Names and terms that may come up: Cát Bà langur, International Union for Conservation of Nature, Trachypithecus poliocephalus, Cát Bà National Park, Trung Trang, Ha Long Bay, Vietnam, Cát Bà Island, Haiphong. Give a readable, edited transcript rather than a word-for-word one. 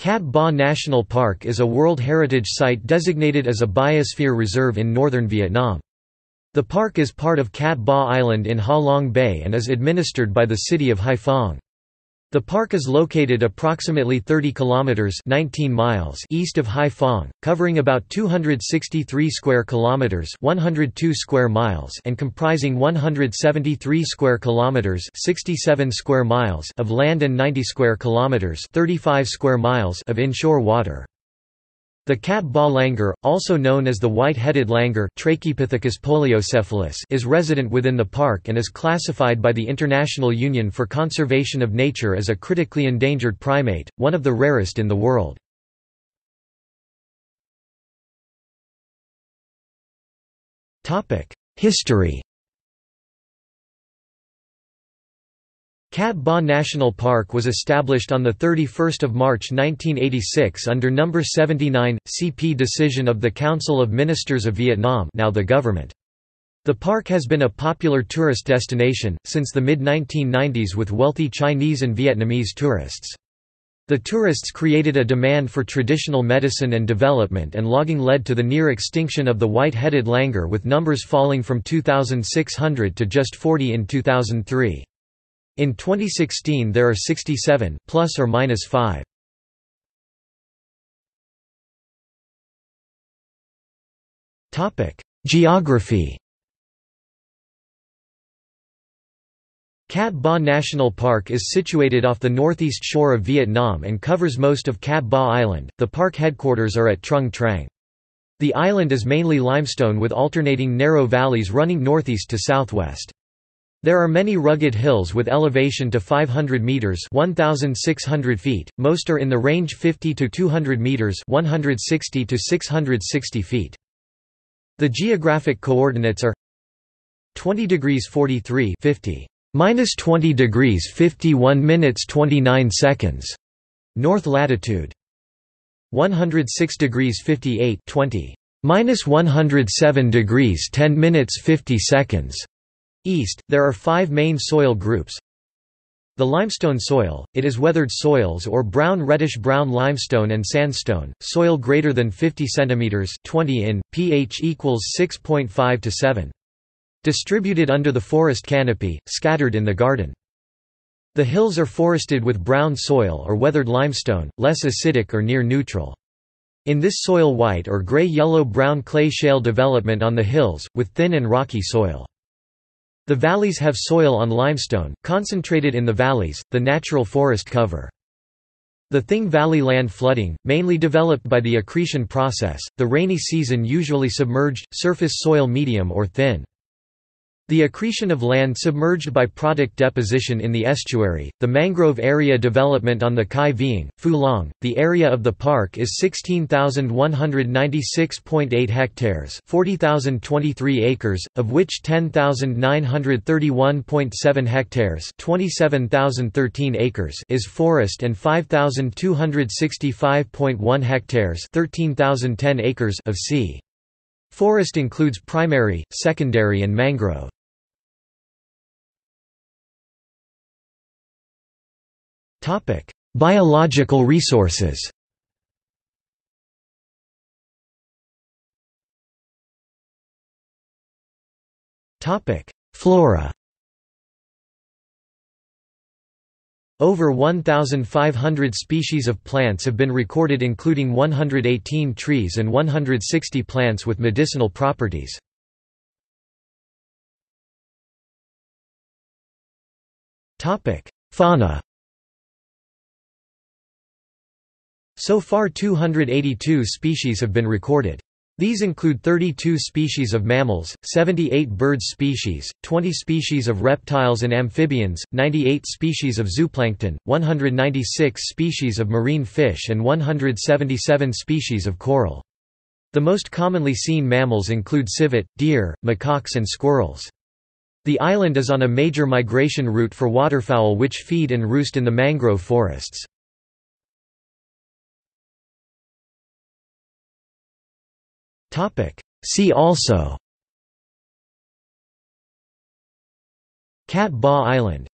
Cát Bà National Park is a World Heritage Site designated as a biosphere reserve in northern Vietnam. The park is part of Cát Bà Island in Ha Long Bay and is administered by the city of Haiphong. The park is located approximately 30 kilometers (19 miles) east of Haiphong, covering about 263 square kilometers (102 square miles) and comprising 173 square kilometers (67 square miles) of land and 90 square kilometers (35 square miles) of inshore water. The Cát Bà langur, also known as the white-headed langur (Trachypithecus poliocephalus), is resident within the park and is classified by the International Union for Conservation of Nature as a critically endangered primate, one of the rarest in the world. History. Cát Bà National Park was established on 31 March 1986 under No. 79, CP decision of the Council of Ministers of Vietnam, now the government. The park has been a popular tourist destination, since the mid-1990s with wealthy Chinese and Vietnamese tourists. The tourists created a demand for traditional medicine and development, and logging led to the near extinction of the white-headed langur, with numbers falling from 2,600 to just 40 in 2003. In 2016 there are 67, plus or minus 5. Geography. Cát Bà National Park is situated off the northeast shore of Vietnam and covers most of Cát Bà Island. The park headquarters are at Trung Trang. The island is mainly limestone with alternating narrow valleys running northeast to southwest. There are many rugged hills with elevation to 500 meters (1,600 feet). Most are in the range 50 to 200 meters (160 to 660 feet). The geographic coordinates are 20°43'50' (-20°51'29" north latitude), 106°58'20' (-107°10'50" east. There are 5 main soil groups. The limestone soil, it is weathered soils or brown reddish-brown limestone and sandstone, soil greater than 50 cm 20 in, pH equals 6.5 to 7. Distributed under the forest canopy, scattered in the garden. The hills are forested with brown soil or weathered limestone, less acidic or near neutral. In this soil white or grey-yellow-brown clay shale development on the hills, with thin and rocky soil. The valleys have soil on limestone, concentrated in the valleys, the natural forest cover. The Thing Valley land flooding, mainly developed by the accretion process, the rainy season usually submerged, surface soil medium or thin. The accretion of land submerged by product deposition in the estuary, the mangrove area development on the Cai Vien, Phu Long. The area of the park is 16,196.8 hectares, 40,023 acres, of which 10,931.7 hectares, 27,013 acres is forest and 5,265.1 hectares, 13,010 acres of sea. Forest includes primary, secondary and mangrove. Biological resources. Flora. Over 1,500 species of plants have been recorded, including 118 trees and 160 plants with medicinal properties. Fauna. So far 282 species have been recorded. These include 32 species of mammals, 78 bird species, 20 species of reptiles and amphibians, 98 species of zooplankton, 196 species of marine fish and 177 species of coral. The most commonly seen mammals include civet, deer, macaques and squirrels. The island is on a major migration route for waterfowl which feed and roost in the mangrove forests. See also: Cát Bà Island.